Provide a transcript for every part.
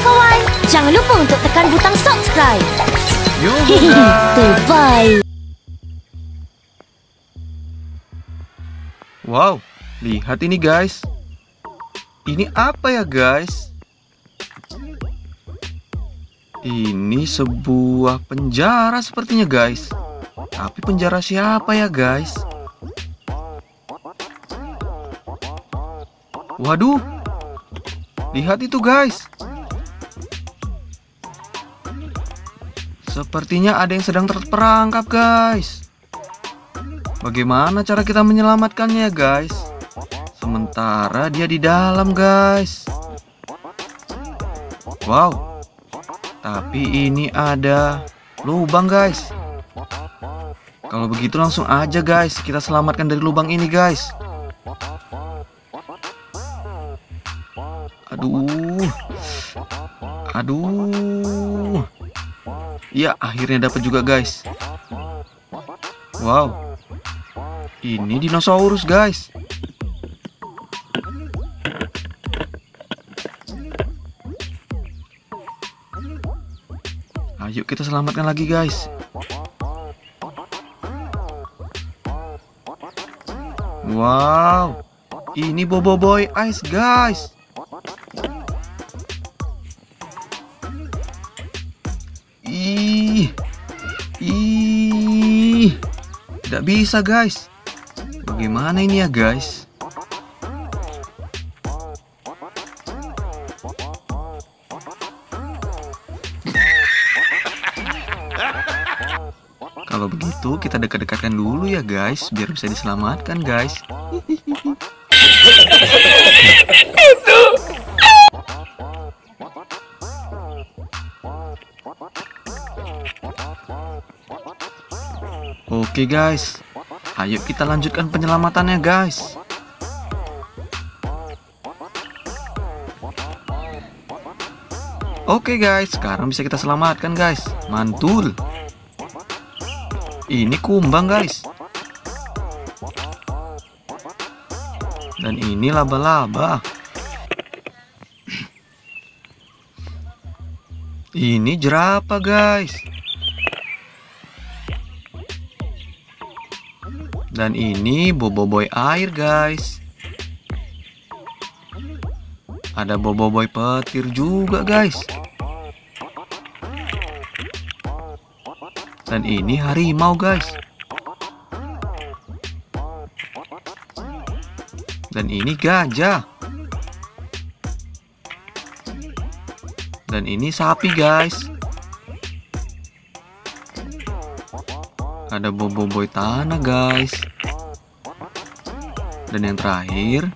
kawan. Jangan lupa untuk tekan butang subscribe. Bye. Wow, lihat ini guys. Ini apa ya guys? Ini sebuah penjara sepertinya guys. Tapi penjara siapa ya guys? Waduh, lihat itu guys. Sepertinya ada yang sedang terperangkap guys. Bagaimana cara kita menyelamatkannya guys? Sementara dia di dalam guys. Wow, tapi ini ada lubang guys. Kalau begitu langsung aja guys, kita selamatkan dari lubang ini guys. Aduh. Ya, akhirnya dapat juga, guys. Wow. Ini dinosaurus, guys. Ayo kita selamatkan lagi, guys. Wow. Ini Boboiboy Ice, guys. Tidak bisa guys. Bagaimana ini ya guys? Kalau begitu kita dekat-dekatkan dulu ya guys, biar bisa diselamatkan guys. Oke guys, ayo kita lanjutkan penyelamatannya guys. Oke guys, sekarang bisa kita selamatkan guys. Mantul. Ini kumbang guys. Dan ini laba-laba. Ini jerapah guys. Dan ini Boboiboy Air guys. Ada Boboiboy Petir juga guys. Dan ini harimau guys. Dan ini gajah. Dan ini sapi guys. Ada Boboiboy tanah guys. Dan yang terakhir,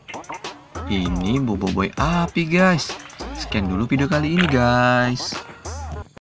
ini Boboiboy api guys. Sekian dulu video kali ini guys.